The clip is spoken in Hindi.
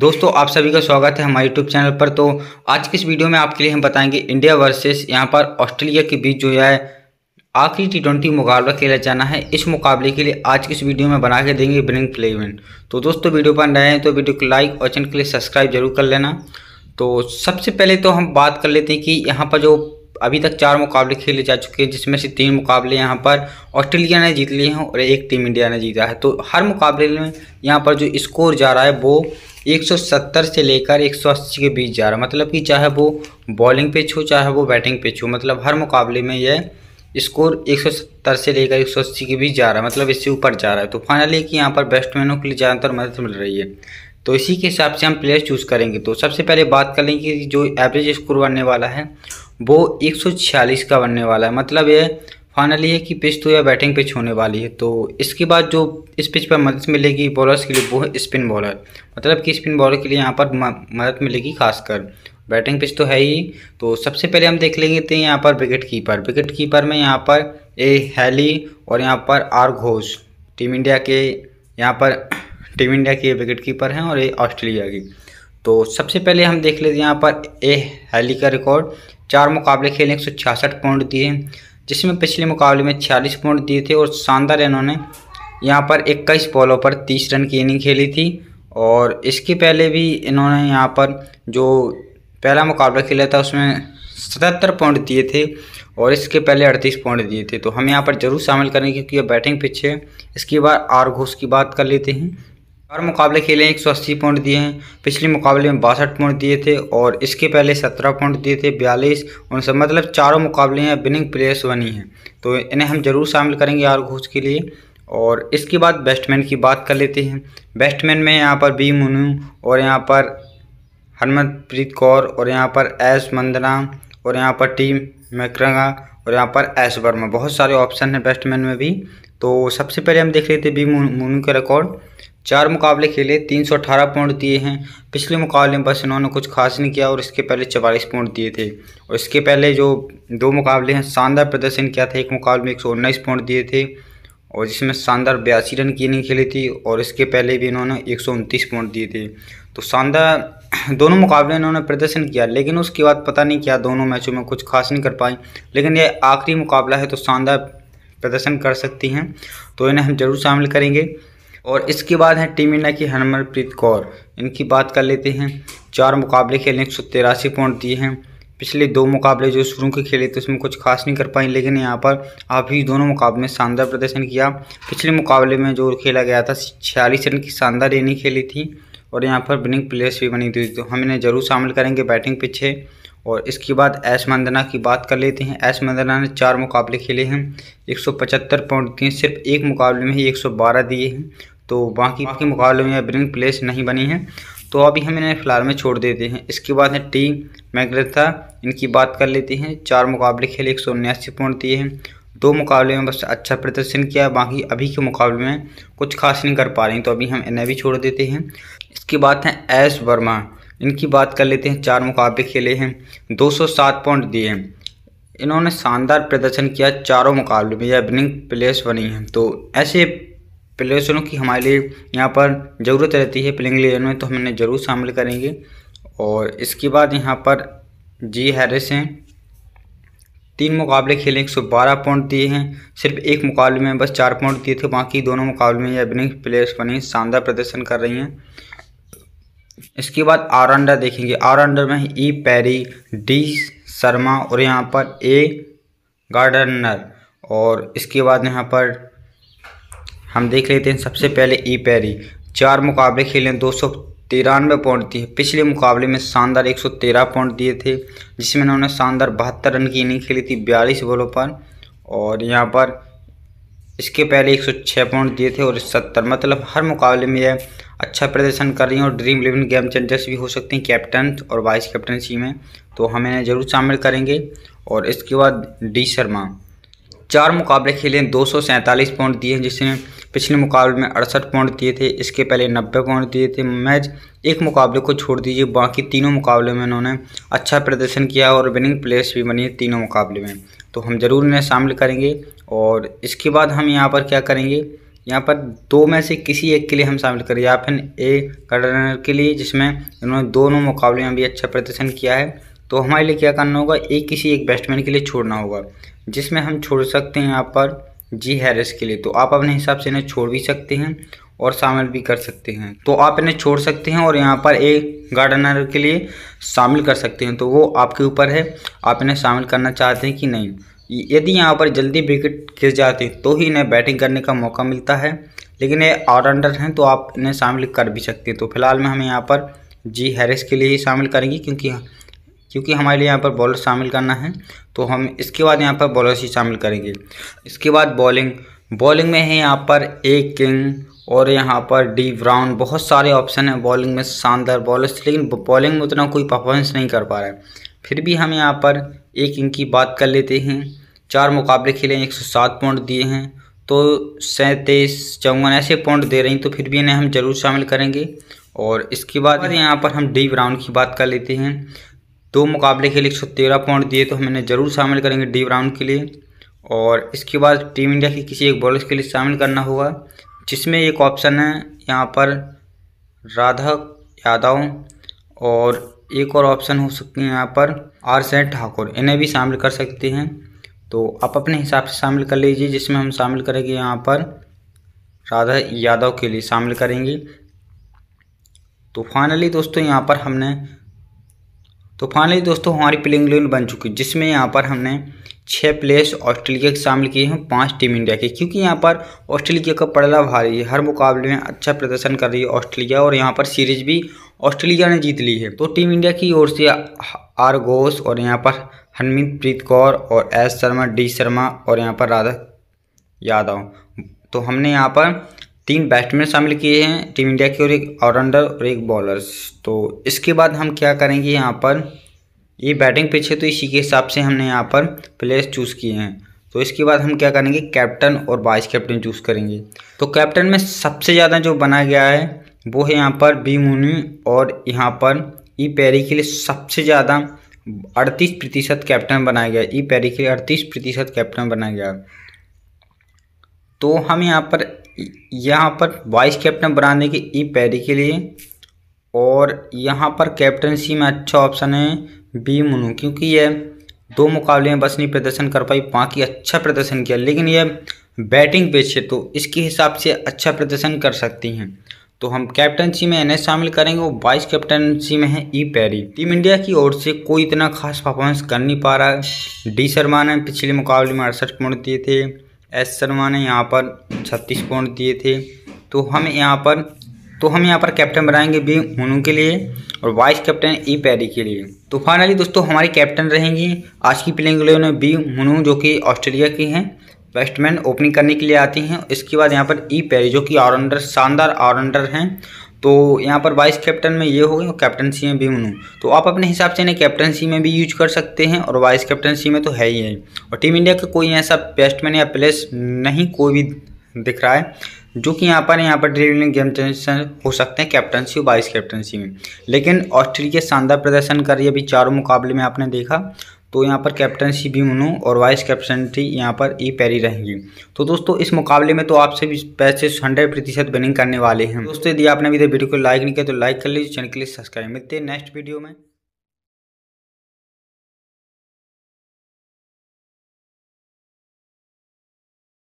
दोस्तों आप सभी का स्वागत है हमारे YouTube चैनल पर। तो आज के इस वीडियो में आपके लिए हम बताएंगे इंडिया वर्सेस यहाँ पर ऑस्ट्रेलिया के बीच जो है आखिरी T20 मुकाबला खेला जाना है। इस मुकाबले के लिए आज की इस वीडियो में बना के देंगे Dream11। तो दोस्तों वीडियो पर नए हैं तो वीडियो को लाइक और चैनल के लिए सब्सक्राइब जरूर कर लेना। तो सबसे पहले तो हम बात कर लेते हैं कि यहाँ पर जो अभी तक 4 मुकाबले खेले जा चुके हैं जिसमें से 3 मुकाबले यहाँ पर ऑस्ट्रेलिया ने जीत लिए हैं और 1 टीम इंडिया ने जीता है। तो हर मुकाबले में यहाँ पर जो स्कोर जा रहा है वो 170 से लेकर 180 के बीच जा रहा है, मतलब कि चाहे वो बॉलिंग पिच हो चाहे वो बैटिंग पिच हो, मतलब हर मुकाबले में यह स्कोर 170 से लेकर 180 के बीच जा रहा है, मतलब इससे ऊपर जा रहा है। तो फाइनली कि यहाँ पर बैट्समैनों के लिए ज़्यादातर मदद मिल रही है, तो इसी के हिसाब से हम प्लेयर चूज़ करेंगे। तो सबसे पहले बात कर लेंगे कि जो एवरेज स्कोर बनने वाला है वो 146 का बनने वाला है, मतलब ये फाइनली है कि पिच तो या बैटिंग पिच होने वाली है। तो इसके बाद जो इस पिच पर मदद मिलेगी बॉलर्स के लिए वो है स्पिन बॉलर, मतलब कि स्पिन बॉलर के लिए यहाँ पर मदद मिलेगी, खासकर बैटिंग पिच तो है ही। तो सबसे पहले हम देख लेंगे थे यहाँ पर विकेट कीपर में यहाँ पर ए हेली और यहाँ पर आर घोष टीम इंडिया के विकेट कीपर हैं और ये ऑस्ट्रेलिया की। तो सबसे पहले हम देख लेते हैं यहाँ पर ए हेली का रिकॉर्ड। 4 मुकाबले खेले 166 पॉइंट दिए, जिसमें पिछले मुकाबले में 46 पॉइंट दिए थे और शानदार इन्होंने यहाँ पर 21 बॉलों पर 30 रन की इनिंग खेली थी। और इसके पहले भी इन्होंने यहाँ पर जो पहला मुकाबला खेला था उसमें 77 पॉइंट दिए थे और इसके पहले 38 पॉइंट दिए थे। तो हम यहाँ पर जरूर शामिल करेंगे क्योंकि ये बैटिंग पिच है। इसके बाद आर घोष की बात कर लेते हैं। 4 मुकाबले खेले 180 पॉइंट दिए हैं, पिछले मुकाबले में 62 पॉइंट दिए थे और इसके पहले 17 पॉइंट दिए थे, 42 उन सब, मतलब चारों मुकाबले हैं विनिंग प्लेयर्स बनी हैं, तो इन्हें हम जरूर शामिल करेंगे आर घोष के लिए। और इसके बाद बैट्समैन की बात कर लेते हैं। बैट्समैन में यहाँ पर बी मूनी और यहाँ पर हरमनप्रीत कौर और यहाँ पर एस मंदना और यहाँ पर टी मैकग्राथ और यहाँ पर एस वर्मा, बहुत सारे ऑप्शन हैं बैट्समैन में भी। तो सबसे पहले हम देख रहे थे बी मूनी का रिकॉर्ड। 4 मुकाबले खेले 318 पॉइंट दिए हैं, पिछले मुकाबले में बस इन्होंने कुछ खास नहीं किया और इसके पहले 44 पॉइंट दिए थे और इसके पहले जो 2 मुकाबले हैं शानदार प्रदर्शन किया था। एक मुकाबले में 119 पॉइंट दिए थे और जिसमें शानदार 82 रन की इनिंग खेली थी और इसके पहले भी इन्होंने 129 पॉइंट दिए थे। तो शानदार दोनों मुकाबले इन्होंने प्रदर्शन किया, लेकिन उसके बाद पता नहीं क्या दोनों मैचों में कुछ खास नहीं कर पाए, लेकिन ये आखिरी मुकाबला है तो शानदार प्रदर्शन कर सकती हैं, तो इन्हें हम जरूर शामिल करेंगे। और इसके बाद है टीम इंडिया की हरमनप्रीत कौर, इनकी बात कर लेते हैं। 4 मुकाबले खेले 183 पॉइंट दिए हैं, पिछले 2 मुकाबले जो शुरू के खेले तो उसमें कुछ खास नहीं कर पाई, लेकिन यहाँ पर आप ही दोनों मुकाबले में शानदार प्रदर्शन किया। पिछले मुकाबले में जो खेला गया था 46 रन की शानदार इनिंग खेली थी और यहाँ पर विनिंग प्लेयर्स भी बनी थी, तो हम इन्हें जरूर शामिल करेंगे बैटिंग पिच है। और इसके बाद एस मंदना की बात कर लेते हैं। एस मंदना ने 4 मुकाबले खेले हैं 175 पॉइंट दिए, सिर्फ एक मुकाबले में ही 112 दिए हैं, तो बाकी मुकाबले में विनिंग प्लेयर्स नहीं बनी हैं, तो अभी हम इन्हें फिलहाल में छोड़ देते हैं। इसके बाद है टी मैगरेथ, इनकी बात कर लेते हैं। 4 मुकाबले खेले 179 पॉइंट दिए हैं, 2 मुकाबले में बस अच्छा प्रदर्शन किया, बाकी अभी के मुकाबले में कुछ खास नहीं कर पा रही, तो अभी हम इन्हें भी छोड़ देते हैं। इसके बाद है एस वर्मा, इनकी बात कर लेते हैं। 4 मुकाबले खेले हैं 207 पॉइंट दिए हैं, इन्होंने शानदार प्रदर्शन किया चारों मुकाबले में, यह विनिंग प्लेयर्स बनी हैं, तो ऐसे प्लेयर्सों की हमारे लिए यहाँ पर ज़रूरत रहती है प्लेइंग इलेवन में, तो हम इन्हें ज़रूर शामिल करेंगे। और इसके बाद यहाँ पर जी हैरिस हैं, 3 मुकाबले खेले 112 पॉइंट दिए हैं, सिर्फ एक मुकाबले में बस 4 पॉइंट दिए थे, बाकी दोनों मुकाबले में यह विनिंग प्लेयर्स बनी शानदार प्रदर्शन कर रही हैं। इसके बाद ऑलराउंडर देखेंगे। ऑलराउंडर में ई पैरी, डी शर्मा और यहाँ पर ए गार्डनर। और इसके बाद यहाँ पर हम देख लेते हैं सबसे पहले ई पैरी। 4 मुकाबले खेले 293 पॉइंट दिए, पिछले मुकाबले में शानदार 113 पॉइंट दिए थे, जिसमें उन्होंने शानदार 72 रन की इनिंग खेली थी 42 बॉलों पर। और यहाँ पर इसके पहले 106 पॉइंट दिए थे और 70, मतलब हर मुकाबले में यह अच्छा प्रदर्शन कर रही हैं और Dream11 गेम चेंजर्स भी हो सकते हैं कैप्टन और वाइस कैप्टनसी में, तो हम इन्हें जरूर शामिल करेंगे। और इसके बाद डी शर्मा, 4 मुकाबले खेले 247 पॉइंट दिए हैं, जिसमें पिछले मुकाबले में 68 पॉइंट दिए थे, इसके पहले 90 पॉइंट दिए थे। मैच एक मुकाबले को छोड़ दीजिए, बाकी तीनों मुकाबले में इन्होंने अच्छा प्रदर्शन किया और विनिंग प्लेयर्स भी बनी तीनों मुकाबले में, तो हम ज़रूर इन्हें शामिल करेंगे। और इसके बाद हम यहाँ पर क्या करेंगे, यहाँ पर दो में से किसी एक के लिए हम शामिल करें या फिर ए कर्नर के लिए, जिसमें इन्होंने दोनों मुकाबले में भी अच्छा प्रदर्शन किया है। तो हमारे लिए क्या करना होगा, एक किसी एक बैट्समैन के लिए छोड़ना होगा, जिसमें हम छोड़ सकते हैं यहाँ पर जी हैरिस के लिए। तो आप अपने हिसाब से इन्हें छोड़ भी सकते हैं और शामिल भी कर सकते हैं। तो आप इन्हें छोड़ सकते हैं और यहाँ पर एक गार्डनर के लिए शामिल कर सकते हैं। तो वो आपके ऊपर है, आप इन्हें शामिल करना चाहते हैं कि नहीं। यदि यहाँ पर जल्दी विकेट गिर जाते हैं तो ही इन्हें बैटिंग करने का मौका मिलता है, लेकिन ये ऑलराउंडर हैं तो आप इन्हें शामिल कर भी सकते हैं। तो फिलहाल में हम यहाँ पर जी हैरिस के लिए ही शामिल करेंगे, क्योंकि हमारे लिए यहाँ पर बॉलर शामिल करना है। तो हम इसके बाद यहाँ पर बॉलर्स ही शामिल करेंगे। इसके बाद बॉलिंग में है यहाँ पर ए किंग और यहाँ पर डी ब्राउन। बहुत सारे ऑप्शन हैं बॉलिंग में, शानदार बॉलर्स, लेकिन बॉलिंग में उतना कोई परफॉर्मेंस नहीं कर पा रहा है। फिर भी हम यहाँ पर ए किंग की बात कर लेते हैं। 4 मुकाबले खेले, 107 पॉइंट दिए हैं, तो 37-54 ऐसे पॉइंट दे रही, तो फिर भी इन्हें हम जरूर शामिल करेंगे। और इसके बाद यहाँ पर हम डी ब्राउन की बात कर लेते हैं। 2 मुकाबले खेले, 113 पॉइंट दिए, तो हम इन्हें ज़रूर शामिल करेंगे डी ब्राउन के लिए। और इसके बाद टीम इंडिया के किसी एक बॉलर के लिए शामिल करना होगा, जिसमें एक ऑप्शन है यहाँ पर राधा यादव और एक और ऑप्शन हो सकती है यहाँ पर आर ठाकुर, इन्हें भी शामिल कर सकते हैं। तो आप अपने हिसाब से शामिल कर लीजिए, जिसमें हम शामिल करेंगे यहाँ पर राधा यादव के लिए शामिल करेंगे। तो फाइनली दोस्तों फाइनली दोस्तों हमारी प्लेइंग 11 बन चुकी, जिसमें यहाँ पर हमने 6 प्लेयर्स ऑस्ट्रेलिया के शामिल किए हैं, 5 टीम इंडिया के, क्योंकि यहाँ पर ऑस्ट्रेलिया का पलड़ा भारी है, हर मुकाबले में अच्छा प्रदर्शन कर रही है ऑस्ट्रेलिया और यहाँ पर सीरीज भी ऑस्ट्रेलिया ने जीत ली है। तो टीम इंडिया की ओर से आर घोष और यहाँ पर हरमनप्रीत कौर और एस वर्मा, डी शर्मा और यहाँ पर राधा यादव। तो हमने यहाँ पर 3 बैट्समैन शामिल किए हैं टीम इंडिया के और एक ऑलराउंडर और एक बॉलर्स। तो इसके बाद हम क्या करेंगे, यहाँ पर ये बैटिंग पिच है तो इसी के हिसाब से हमने यहाँ पर प्लेयर्स चूज़ किए हैं। तो इसके बाद हम क्या करेंगे, कैप्टन और वाइस कैप्टन चूज़ करेंगे। तो कैप्टन में सबसे ज़्यादा जो बना गया है वो है यहाँ पर बी मूनी और यहाँ पर ई पैरी के लिए सबसे ज़्यादा 38% कैप्टन बनाया गया। ई पैरी के लिए 38% कैप्टन बनाया गया। तो हम यहाँ पर वाइस कैप्टन बना देंगे ई पैरी के लिए और यहाँ पर कैप्टनसी में अच्छा ऑप्शन है बी मुनू, क्योंकि यह 2 मुकाबले में बस नहीं प्रदर्शन कर पाई, बाकी अच्छा प्रदर्शन किया, लेकिन यह बैटिंग पिच है तो इसके हिसाब से अच्छा प्रदर्शन कर सकती हैं। तो हम कैप्टनसी में इन्हें शामिल करेंगे और वाइस कैप्टनसी में है ई पैरी। टीम इंडिया की ओर से कोई इतना खास परफॉर्मेंस कर नहीं पा रहा है। डी शर्मा ने पिछले मुकाबले में 68 पॉइंट दिए थे, एस शर्मा ने यहाँ पर 36 पॉइंट दिए थे। तो हम यहाँ पर कैप्टन बनाएंगे बी मोनू के लिए और वाइस कैप्टन ई पैरी के लिए। तो फाइनली दोस्तों हमारे कैप्टन रहेंगे आज की प्लेइंग 11 में बी मोनू, जो कि ऑस्ट्रेलिया के हैं, बैट्समैन ओपनिंग करने के लिए आती हैं। इसके बाद यहाँ पर ई पैरी जो कि ऑलराउंडर, शानदार ऑलराउंडर हैं। तो यहाँ पर वाइस कैप्टन में ये हो गए और कैप्टनसी में बी मुनू। तो आप अपने हिसाब से इन्हें कैप्टनसी में भी यूज कर सकते हैं और वाइस कैप्टनसी में तो है ही है। और टीम इंडिया का कोई ऐसा बैट्समैन या प्लेस नहीं कोई भी दिख रहा है जो कि यहाँ पर ड्रीम11 गेम चेंजर हो सकते हैं कैप्टनसी और वाइस कैप्टनसी में। लेकिन ऑस्ट्रेलिया शानदार प्रदर्शन कर रही है, अभी 4 मुकाबले में आपने देखा। तो यहाँ पर कैप्टनसी बी मुनू और वाइस कैप्टनसी यहाँ पर ई पैरी रहेंगी। तो दोस्तों इस मुकाबले में तो आप सभी पैसे 100% विनिंग करने वाले हैं। दोस्तों यदि आपने अभी तक वीडियो को लाइक नहीं किया तो लाइक कर लीजिए, चैनल के लिए सब्सक्राइब। मिलते हैं नेक्स्ट वीडियो में।